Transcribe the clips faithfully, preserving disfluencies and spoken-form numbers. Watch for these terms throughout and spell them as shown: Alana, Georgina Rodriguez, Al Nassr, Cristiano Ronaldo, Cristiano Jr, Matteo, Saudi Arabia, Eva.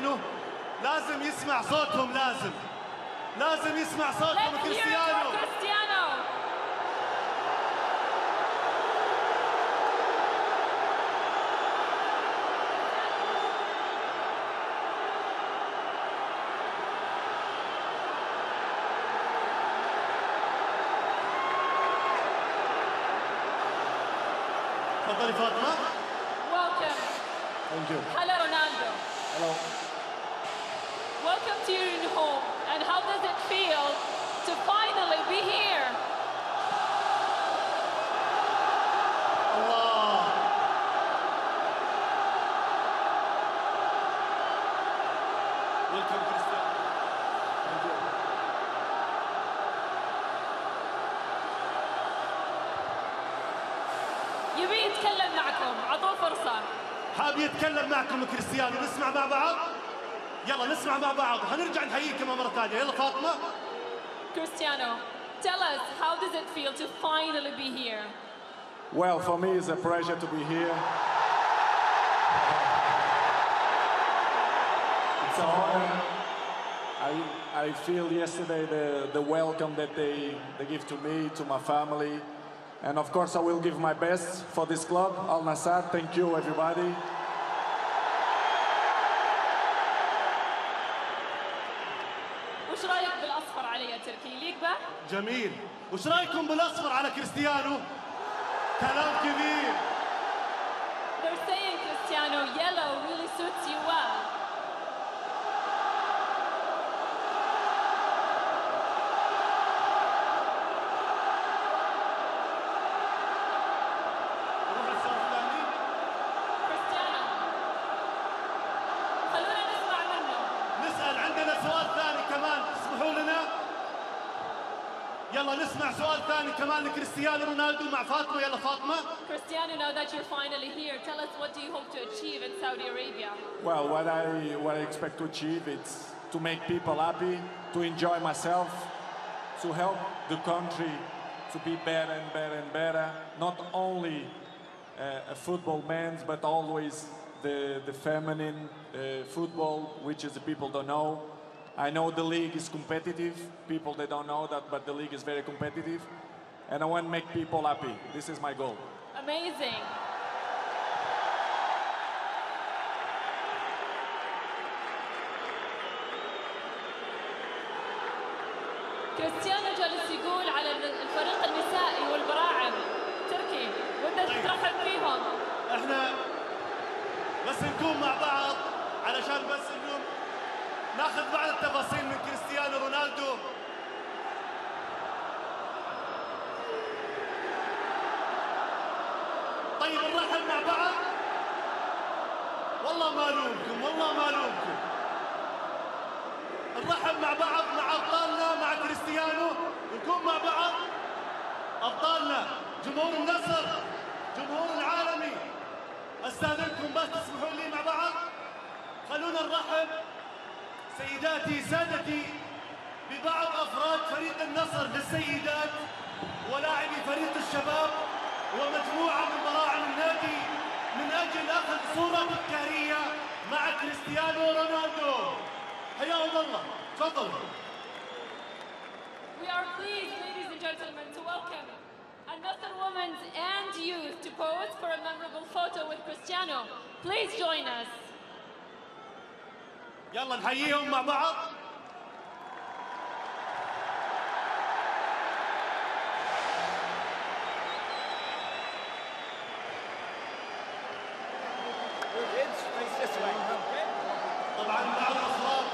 كريستيانو لازم يسمع صوتهم، لازم لازم يسمع صوتهم كريستيانو. Welcome. Thank you. Hello, Ronaldo. Hello. Welcome to your new home. And how does it feel to finally be here? Allah. Welcome, Cristiano. يبي يتكلم معكم، عطوه فرصة. حابب يتكلم معكم كريستيانو، نسمع مع بعض؟ يلا نسمع مع بعض، هنرجع نحييكم مرة ثانية، يلا فاطمة. Cristiano, tell us, how does it feel to finally be here? Well, for me it's a pleasure to be here. It's an honor. I I feel yesterday the the welcome that they they give to me, to my family. And of course, I will give my best for this club, Al Nassr. Thank you, everybody. وش رأيك بالأصفر علي يا تركي؟ ليك بقى؟ جميل. وش رأيكم بالأصفر على كريستيانو؟ كلام كبير. They're saying Cristiano, yellow really suits you well. يلا نسمع سؤال ثاني كمان كريستيانو رونالدو مع فاطمة. يلا فاطمة. Cristiano, now that you're finally here, tell us what do you hope to achieve in Saudi Arabia? Well, what I what I expect to achieve is to make people happy, to enjoy myself, to help the country to be better and better and better. Not only uh, a football man, but always the the feminine uh, football, which is the people don't know. I know the league is competitive. People, they don't know that, but the league is very competitive. And I want to make people happy. This is my goal. Amazing. كريستيانو جالس يقول على الفريق النسائي والبراعم. تركي، وانت تترحب فيهم. احنا بس نكون مع بعض علشان بس اليوم ناخذ بعض التفاصيل من كريستيانو رونالدو. طيب نرحب مع بعض. والله ما الومكم، والله ما الومكم. نرحب مع بعض مع ابطالنا مع كريستيانو، نكون مع بعض ابطالنا جمهور النصر، جمهور العالمي. استاذنكم بس تسمحوا لي مع بعض. خلونا نرحب سيداتي سادتي ببعض أفراد فريق النصر للسيدات ولاعبي فريق الشباب ومجموعة من براعم النادي من أجل أخذ صورة تذكارية مع كريستيانو رونالدو. حياهم الله، تفضلوا. We are pleased, ladies and gentlemen, to welcome another woman and youth to pose for a memorable photo with Cristiano. Please join us. يلا نحييهم مع بعض. طبعا بعض الأفراد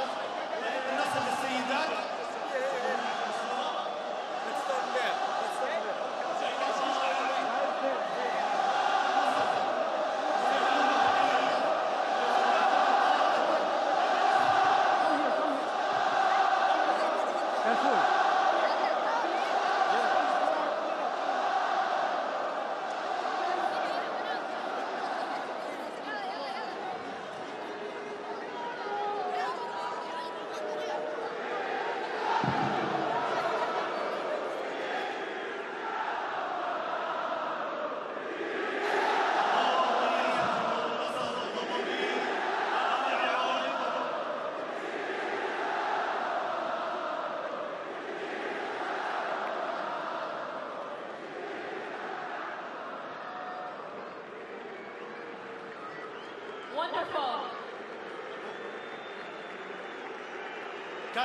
النصر للسيدات.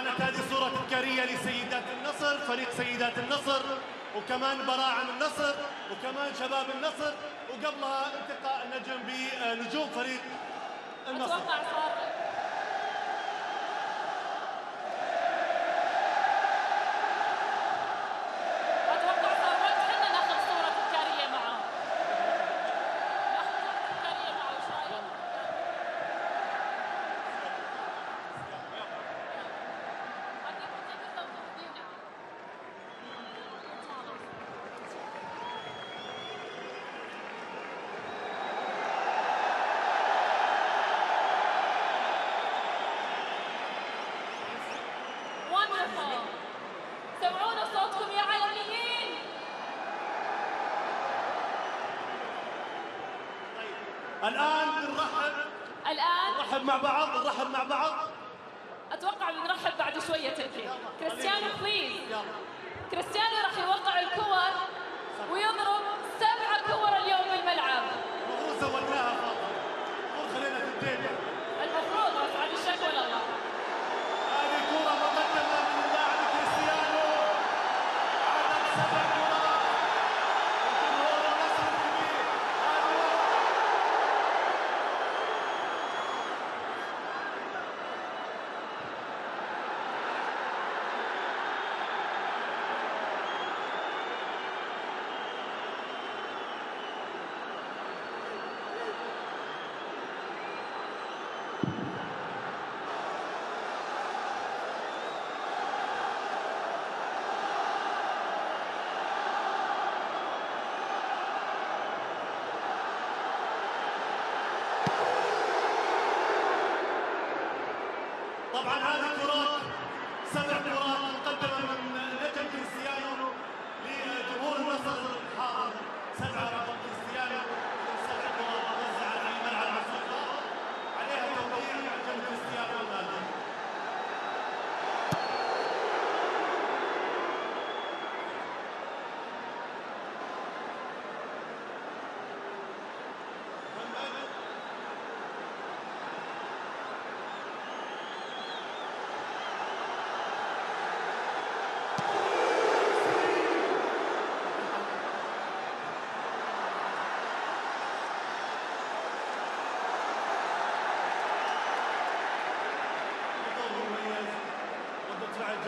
كانت هذه صورة تذكارية لسيدات النصر، فريق سيدات النصر، وكمان براعم النصر، وكمان شباب النصر، وقبلها انتقاء النجم بنجوم فريق النصر. سمعونا صوتكم يا عالميين. طيب الآن بنرحب الآن نرحب مع بعض نرحب مع بعض أتوقع بنرحب بعد شوية تلحين. كريستيانو بليز، كريستيانو راح يوقع الكور ويضرب سبع كور اليوم بالملعب. المفروض سويناها خاطر، المفروض خلينا تنتهي، المفروض رفعت الشكوى لله. هذه كورة مقدمة من اللاعب كريستيانو، عدد سبع كرات وجمهور النصر الكبير. طبعا هذه كرات سبع كرات مقدمه من نجم كريستيانو لجمهور النصر الحاضر، سبعه رقم كريستيانو، سبع كرات موزعه على الملعب الصغير عليها توقيع نجم كريستيانو رونالدو.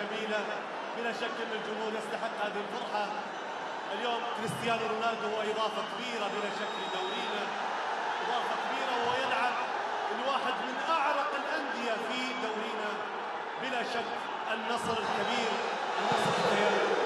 جميلة، بلا شك أن الجمهور يستحق هذه الفرحة. اليوم كريستيانو رونالدو هو إضافة كبيرة بلا شك لدورينا، إضافة كبيرة، وهو يلعب الواحد من أعرق الأندية في دورينا بلا شك، النصر الكبير، النصر الكبير.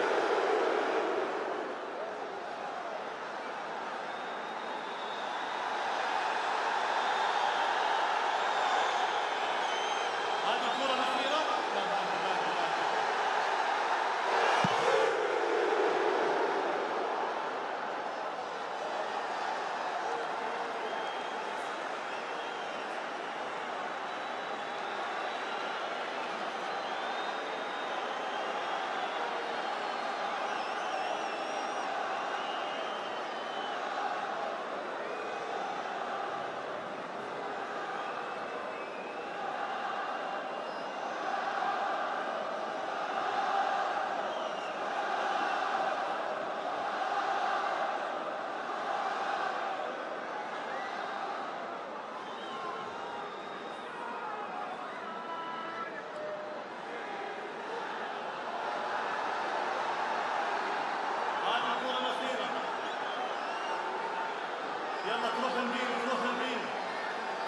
يلا تروح اليمين، تروح اليمين،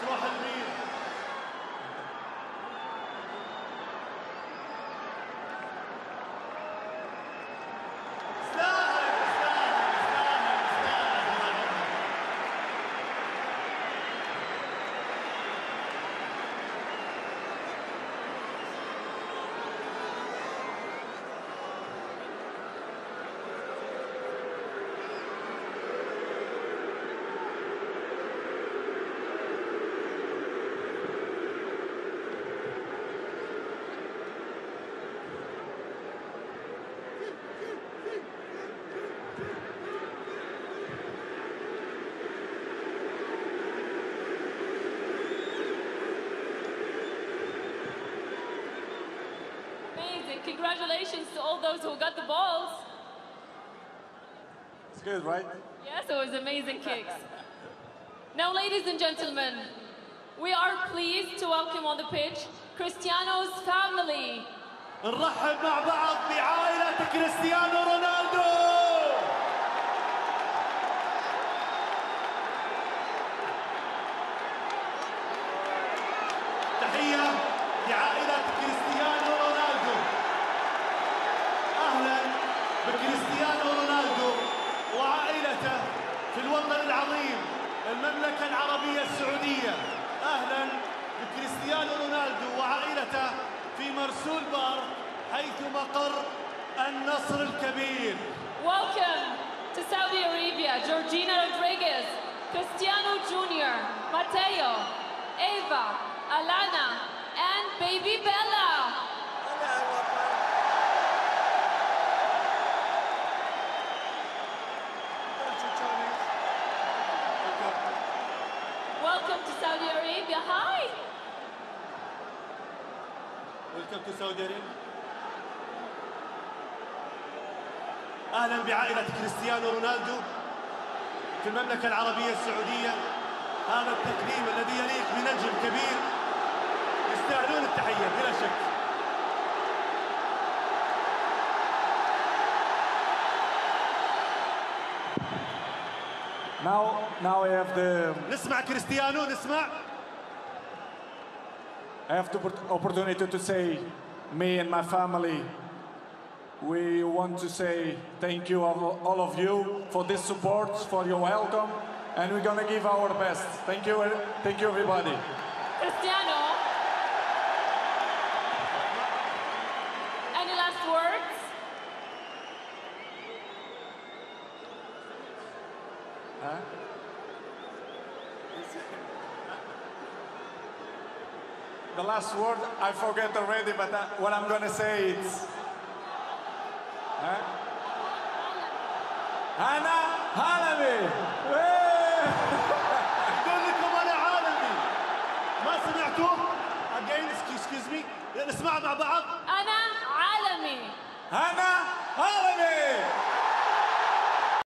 تروح اليمين. تستاهل تستاهل تستاهل تستاهل. congratulations to all those who got the balls. It's good, right? Yes, it was amazing kicks. Now, ladies and gentlemen, we are pleased to welcome on the pitch Cristiano's family. نرحب مع بعض بعائلة كريستيانو رونالدو. تحية لعائلة كريستيانو رونالدو. أهلا بكريستيانو رونالدو وعائلته في الوطن العظيم المملكة العربية السعودية. أهلا بكريستيانو رونالدو وعائلته في مرسول بار حيث مقر النصر الكبير. Welcome to Saudi Arabia, Georgina Rodriguez, Cristiano Junior, Matteo, Eva, Alana, and baby Bella. Welcome to Saudi Arabia. Hi. Welcome to Saudi Arabia. أهلا بعائلة كريستيانو رونالدو في المملكة العربية السعودية. هذا التقديم الذي يليق بنجم كبير، يستاهلون التحية بلا شك. Now, now we have the. نسمع كريستيانو نسمع. I have the opportunity to say, me and my family, we want to say thank you all of you for this support, for your welcome, and we're gonna give our best. Thank you, thank you everybody. Cristiano, any last words? Huh? The last word I forget already, but I, what I'm gonna say is. Huh? Hana Halami!